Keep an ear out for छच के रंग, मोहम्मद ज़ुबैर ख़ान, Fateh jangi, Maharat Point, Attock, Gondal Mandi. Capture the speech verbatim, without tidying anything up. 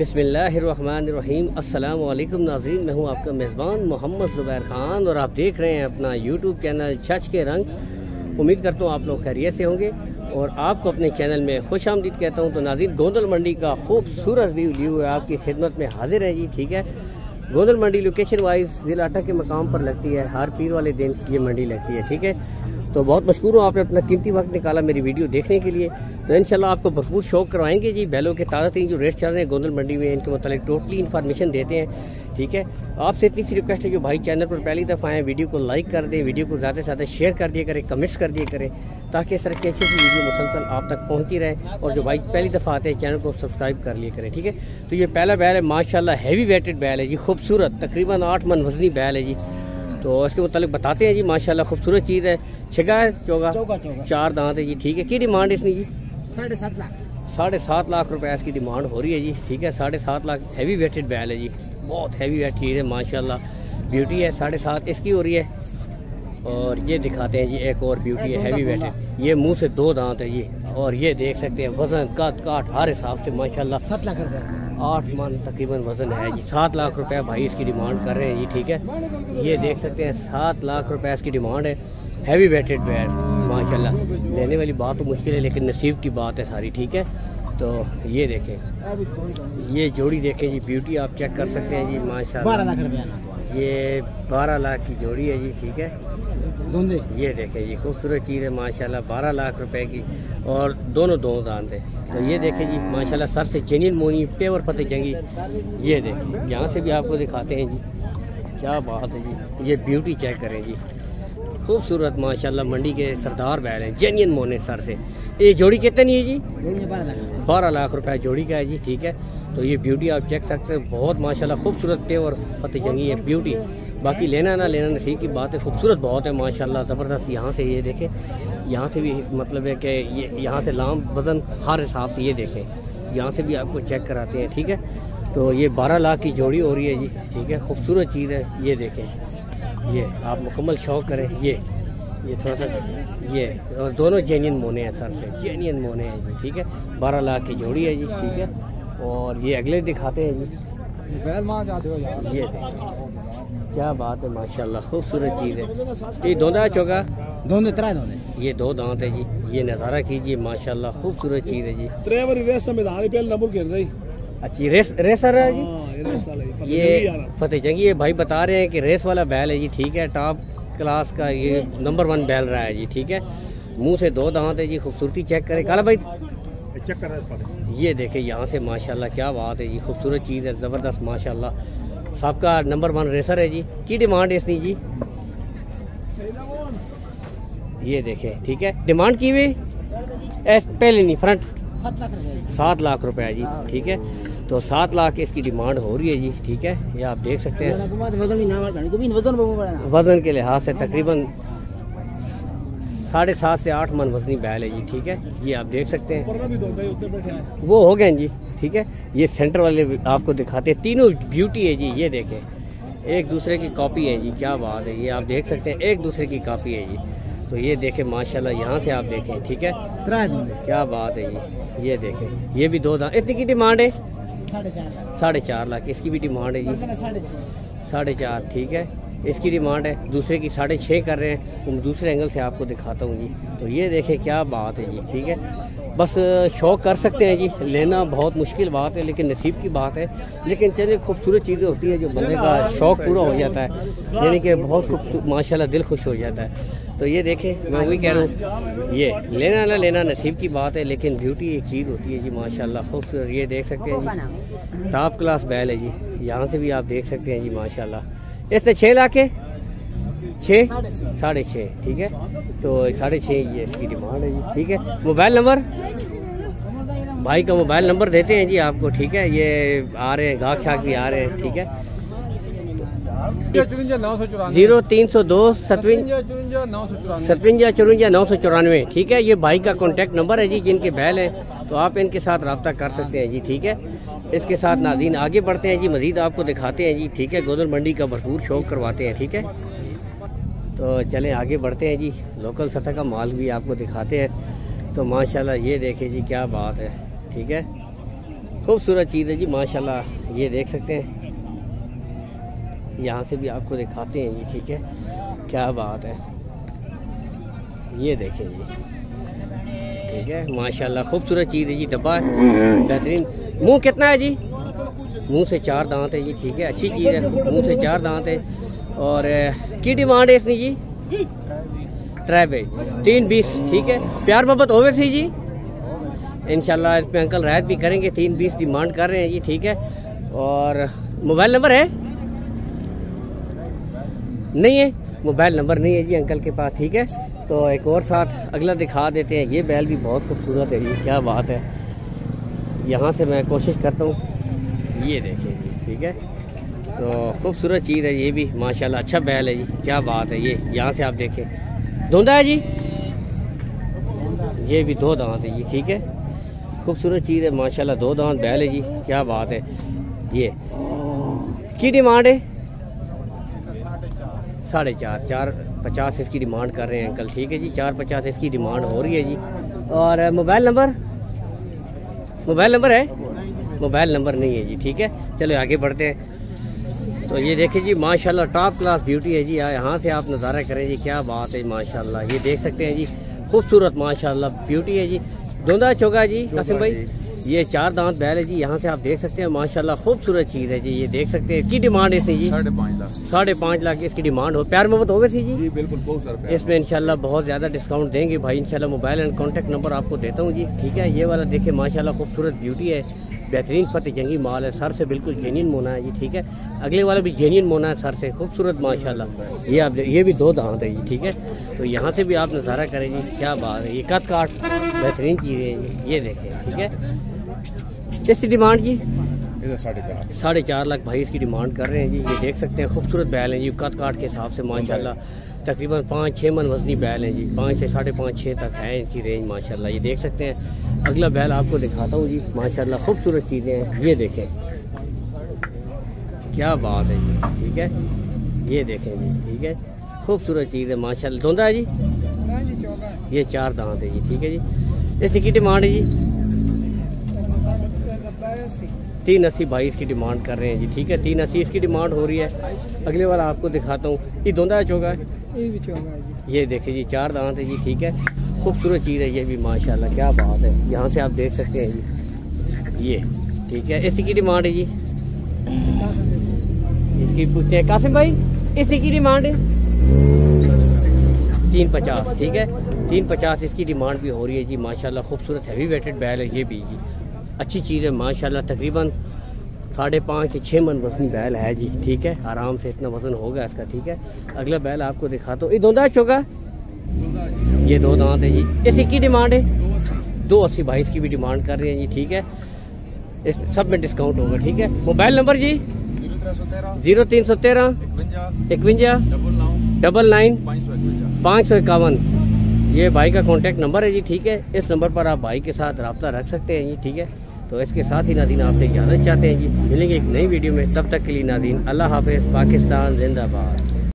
बिस्मिल्लाहिर्रहमानिर्रहीम। अस्सलाम वालेकुम नाज़रीन, मैं हूँ आपका मेज़बान मोहम्मद ज़ुबैर ख़ान और आप देख रहे हैं अपना यूट्यूब चैनल छच के रंग। उम्मीद करता हूँ आप लोग खैरियत से होंगे और आपको अपने चैनल में खुश आमदीद कहता हूँ। तो नाज़रीन, गोंदल मंडी का खूबसूरत व्यू लिए आपकी खिदमत में हाजिर है जी। ठीक है, गोंदल मंडी लोकेशन वाइज ज़िला अटक के मकाम पर लगती है, हर पीर वाले दिन ये मंडी लगती है। ठीक है, तो बहुत मशहूर हूँ आपने अपना कीमती वक्त निकाला मेरी वीडियो देखने के लिए। तो इंशाल्लाह आपको भरपूर शौक करवाएंगे जी। बैलों के ताज़ा तीन जो रेट चल रहे हैं गोंदल मंडी में, इनके मतलब टोटली इन्फॉर्मेशन देते हैं। ठीक है, आपसे इतनी सी रिक्वेस्ट है कि भाई चैनल पर पहली दफ़ा आएँ, वीडियो को लाइक कर दें, वीडियो को ज़्यादा से ज़्यादा शेयर कर दिया करें, कमेंट्स कर दिया करें, ताकि सर अच्छी अच्छी वीडियो मुसलसल आप तक पहुँची रहे। और जो भाई पहली दफ़ा आते हैं चैनल को सब्सक्राइब कर लिया करें। ठीक है, तो ये पहला बैल है, माशाल्लाह हैवी वेटेड बैल है जी, खूबसूरत तकरीबन आठ मन वजनी बैल है जी। तो इसके मुतालिक बताते हैं जी, माशाल्लाह खूबसूरत चीज़ है। छगा है चौगा, चौगा, चौगा। चार दांत है जी। ठीक है, की डिमांड इसमें जी? साढ़े सात लाख साढ़े सात लाख रुपए इसकी डिमांड हो रही है जी। ठीक है, साढ़े सात लाख हैवी वेटेड बैल है जी, बहुत हैवी वेट चीज़ है माशाल्लाह। ब्यूटी है, साढ़े सात इसकी हो रही है। और ये दिखाते हैं जी एक और ब्यूटी है, हैवी वेटेड, ये मुँह से दो दांत है जी। और ये देख सकते हैं वजन कद काट हर हिसाब से माशाल्लाह, सात लाख रुपये आठ मन तकरीबन वज़न है जी। सात लाख रुपए भाई इसकी डिमांड कर रहे हैं जी। ठीक है, ये देख सकते हैं सात लाख रुपए इसकी डिमांड है, हैवी वेटेड बैल माशाल्लाह। लेने वाली बात तो मुश्किल है, लेकिन नसीब की बात है सारी। ठीक है, तो ये देखें, ये जोड़ी देखें जी, ब्यूटी आप चेक कर सकते हैं जी माशाल्लाह। ये बारह लाख की जोड़ी है जी। ठीक है, ये देखें जी, खूबसूरत चीज़ है माशाल्लाह, बारह लाख रुपए की और दोनों दो दांत है। तो ये देखें जी माशाल्लाह, सर से जेन्युइन मोनी पेवर फतेह जंगी। ये देखें, यहाँ से भी आपको दिखाते हैं जी, क्या बात है जी। ये ब्यूटी चेक करें जी, खूबसूरत माशाल्लाह, मंडी के सरदार बैल हैं, जेन्युइन मोने सर से। ये जोड़ी कितनी है जी? बारह लाख रुपए जोड़ी का है जी। ठीक है, तो ये ब्यूटी आप चेक सकते हैं, बहुत माशाल्लाह खूबसूरत पे और फतेह जंगी है ब्यूटी। बाकी लेना ना लेना नसीब की बात है, खूबसूरत बहुत है माशाल्लाह, ज़बरदस्त। यहाँ से ये देखें, यहाँ से भी मतलब है कि ये यहाँ से लाम वज़न हर हिसाब से, ये देखें यहाँ से भी आपको चेक कराते हैं। ठीक है, तो ये बारह लाख की जोड़ी हो रही है जी। ठीक है, खूबसूरत चीज़ है, ये देखें, ये आप मुकम्मल शौक करें। ये ये थोड़ा सा ये, और दोनों जेन्युइन मोने हैं सर से, जेन्युइन मोने हैं जी। ठीक है, बारह लाख की जोड़ी है जी। ठीक है, और ये अगले दिखाते हैं जी, ये क्या बात है माशाल्लाह, खूबसूरत चीज़ है। ये दोंदा चौगा दोंदे त्रा दोंदे, ये दो दांत है जी। ये नज़ारा कीजिए माशाल्लाह, खूबसूरत चीज़ है जी। त्रेवरी रेस मैदान पे नंबर खेल रही अच्छी रेस रेसर है जी। ये फतेह जंगी ये भाई बता रहे हैं कि रेस वाला बैल है जी। ठीक है, टॉप क्लास का ये नंबर वन बैल रहा है जी। ठीक है, मुँह से दो दांत है जी, खूबसूरती चेक करें काला भाई, चेक कर रहा है। ये देखें यहाँ से माशाल्लाह, क्या बात है जी, खूबसूरत चीज़ है, ज़बरदस्त माशाल्लाह। सबका नंबर वन रेसर है जी। की डिमांड है इसकी जी? ये देखें, ठीक है, डिमांड की हुई पहले नहीं फ्रंट सात लाख रुपया जी। ठीक है, तो सात लाख इसकी डिमांड हो रही है जी। ठीक है, ये आप देख सकते हैं, वजन के लिहाज से तकरीबन साढ़े सात से आठ मन वजनी बैल है जी। ठीक है, ये आप देख सकते हैं, वो हो गए जी। ठीक है, ये सेंटर वाले आपको दिखाते हैं, तीनों ब्यूटी है जी। ये देखें, एक दूसरे की कॉपी है जी, क्या बात है, ये आप देख सकते हैं, एक दूसरे की कॉपी है जी। तो ये देखें माशाल्लाह, यहाँ से आप देखें, ठीक है, क्या बात है जी। ये देखें, ये भी दो दांत, इतनी की डिमांड है? साढ़े चार लाख इसकी भी डिमांड है जी, साढ़े चार। ठीक है, इसकी डिमांड है, दूसरे की साढ़े छः कर रहे हैं, तो दूसरे एंगल से आपको दिखाता हूँ जी। तो ये देखें, क्या बात है जी। ठीक है, बस शौक कर सकते हैं जी, लेना बहुत मुश्किल बात है, लेकिन नसीब की बात है। लेकिन चलिए, खूबसूरत चीज़ें होती हैं जो बंदे का शौक पूरा हो जाता है, यानी कि बहुत खूबसूरत माशाल्लाह दिल खुश हो जाता है। तो ये देखें, मैं वही कह रहा हूँ, ये लेना ना लेना नसीब की बात है, लेकिन ब्यूटी एक चीज़ होती है जी माशाल्लाह, खूबसूरत। ये देख सकते हैं, टॉप क्लास बैल है जी। यहाँ से भी आप देख सकते हैं जी माशाल्लाह, इससे छः लाख है, छः साढ़े छः। ठीक है, तो साढ़े छः ये इसकी डिमांड है जी। ठीक है, मोबाइल नंबर भाई का, मोबाइल नंबर देते हैं जी आपको। ठीक है, ये आ रहे हैं, गाहक शाहक भी आ रहे हैं। ठीक है, जीरो तीन सौ दो सतवंजा चौवंजा नौ सौ चौरानवे। ठीक है, ये भाई का कॉन्टैक्ट नंबर है जी, जिनके बैल हैं तो आप इनके साथ रब्ता कर सकते हैं जी। ठीक है, इसके साथ नाज़रीन आगे बढ़ते हैं जी, मज़ीद आपको दिखाते हैं जी। ठीक है, गोंदल मंडी का भरपूर शौक करवाते हैं। ठीक है, तो चलें आगे बढ़ते हैं जी, लोकल सतह का माल भी आपको दिखाते हैं। तो माशाल्लाह, ये देखें जी, क्या बात है। ठीक है, खूबसूरत चीज़ है जी माशाल्लाह। ये देख सकते हैं, यहाँ से भी आपको दिखाते हैं ये, ठीक है, क्या बात है। ये देखें जी, ठीक है माशाल्लाह, खूबसूरत चीज़ है जी। डब्बा बेहतरीन। मुंह कितना है जी? मुंह से चार दांत है जी, ठीक है, अच्छी चीज़ है। मुंह से चार दांत है। और की डिमांड है इसकी जी? त्रै तीन बीस, ठीक है, प्यार मोहब्बत होवे सी जी। इंशाल्लाह इस पे अंकल रायत भी करेंगे, तीन बीस डिमांड कर रहे हैं जी, ठीक है। और मोबाइल नंबर है? नहीं है, मोबाइल नंबर नहीं है जी अंकल के पास, ठीक है। तो एक और साथ अगला दिखा देते हैं। ये बैल भी बहुत खूबसूरत है जी, क्या बात है। यहाँ से मैं कोशिश करता हूँ, ये देखिए जी, ठीक है। तो खूबसूरत चीज़ है ये भी माशाल्लाह, अच्छा बैल है जी, क्या बात है। ये यहाँ से आप देखें, धोंदा है जी, ये भी दो दांत है जी, ठीक है, खूबसूरत चीज़ है माशाल्लाह। दो दांत बैल है जी, क्या बात है। ये की डिमांड है? साढ़े चार, चार पचास इसकी डिमांड कर रहे हैं अंकल, ठीक है जी, चार पचास इसकी डिमांड हो रही है जी। और मोबाइल नंबर? मोबाइल नंबर है? मोबाइल नंबर नहीं है जी, ठीक है। चलो आगे बढ़ते हैं। तो ये देखिए जी माशाल्लाह, टॉप क्लास ब्यूटी है जी। यहाँ से आप नज़ारा करें जी, क्या बात है माशाल्लाह। ये देख सकते हैं जी, खूबसूरत माशाल्लाह ब्यूटी है जी। धुंदा चोगा जी कासिम भाई, ये चार दांत बैल है जी। यहाँ से आप देख सकते हैं माशाल्लाह, खूबसूरत चीज़ है जी। ये देख सकते हैं, इसकी डिमांड है जी साढ़े पाँच लाख साढ़े पाँच लाख इसकी डिमांड हो। प्यार मोहब्बत होगा सी जी, बिल्कुल बहुत सारा। इसमें इंशाल्लाह बहुत ज़्यादा डिस्काउंट देंगे भाई इंशाल्लाह। मोबाइल एंड कॉन्टैक्ट नंबर आपको देता हूँ जी, ठीक है। ये वाला देखें माशाल्लाह, खूबसूरत ब्यूटी है, बेहतरीन फतेह जंगी माल है, सर से बिल्कुल जेन्युइन मोना है जी, ठीक है। अगले वाला भी जेन्युइन मोना है सर से, खूबसूरत माशाल्लाह। ये आप, ये भी दो दांत है जी, ठीक है। तो यहाँ से भी आप नज़ारा करें जी, क्या बात है। ये कद काट बेहतरीन चीज़ है जी, ये देखें, ठीक है। इसकी डिमांड जी साढ़े चार साढ़े चार लाख भाई इसकी डिमांड कर रहे हैं जी। ये देख सकते हैं, खूबसूरत बैल हैं जी, कद काट के हिसाब से माशाल्लाह। तकरीबन पाँच छः मन वजनी बैल हैं जी, पाँच से साढ़े पाँच छः तक है इनकी रेंज माशाल्लाह। ये देख सकते हैं, अगला बैल आपको दिखाता हूँ जी माशाल्लाह, खूबसूरत चीज़ें हैं। ये देखें, क्या बात है जी, ठीक है, ये देखें जी, ठीक है, खूबसूरत चीज़ है माशाल्लाह। धोंदा है जी, ये चार दांत है जी, ठीक है जी। इसकी की डिमांड है जी? तीन अस्सी भाई इसकी डिमांड कर रहे हैं जी, ठीक है, तीन अस्सी इसकी डिमांड हो रही है। अगले बार आपको दिखाता हूँ। ये धोंदा चोगा है, ये देखिए जी, चार दांत है जी, ठीक है, खूबसूरत चीज़ है ये भी माशाल्लाह, क्या बात है। यहाँ से आप देख सकते हैं जी, ये ठीक है। इसकी डिमांड है जी? इसकी पूछते हैं कासिम भाई, इसी की डिमांड है तीन पचास, ठीक है, तीन पचास इसकी डिमांड भी हो रही है जी माशाल्लाह। खूबसूरत हैवी वेटेड बैल है ये भी जी, अच्छी चीज़ है माशाल्लाह। तकरीबन साढ़े पाँच से छः मन वजनी बैल है जी, ठीक है, आराम से इतना वजन होगा इसका, ठीक है। अगला बैल आपको दिखाता हूँ। ये धोंदा चोगा, ये दो दांत है जी। इसकी की डिमांड है? दो अस्सी भाई इसकी भी डिमांड कर रहे हैं जी, ठीक है। इस सब में डिस्काउंट होगा, ठीक है। मोबाइल नंबर जी? जीरो तीन सौ तेरह इकवंजा डबल नाइन पाँच सौ इक्यावन, ये भाई का कॉन्टैक्ट नंबर है जी, ठीक है। इस नंबर पर आप भाई के साथ रब्ता रख सकते हैं जी, ठीक है। तो इसके साथ ही नाज़रीन आपसे इजाज़त चाहते हैं जी, मिलेंगे एक नई वीडियो में, तब तक के लिए नाज़रीन अल्लाह हाफ़िज़, पाकिस्तान जिंदाबाद।